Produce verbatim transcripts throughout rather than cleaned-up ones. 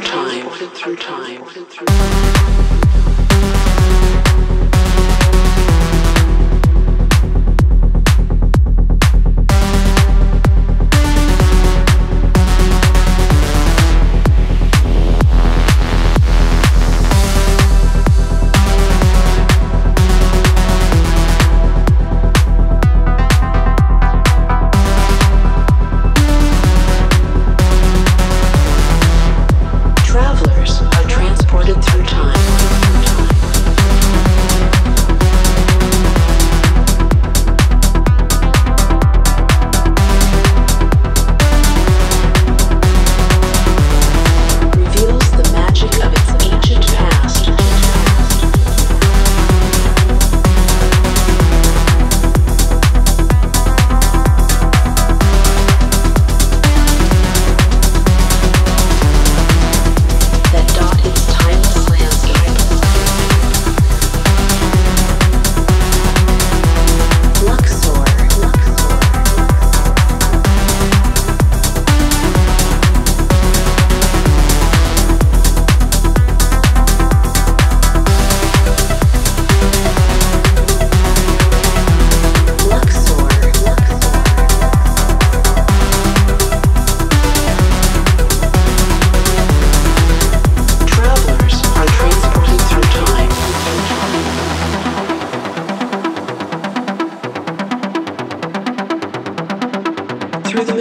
through time, through time.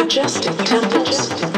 Majestic temples.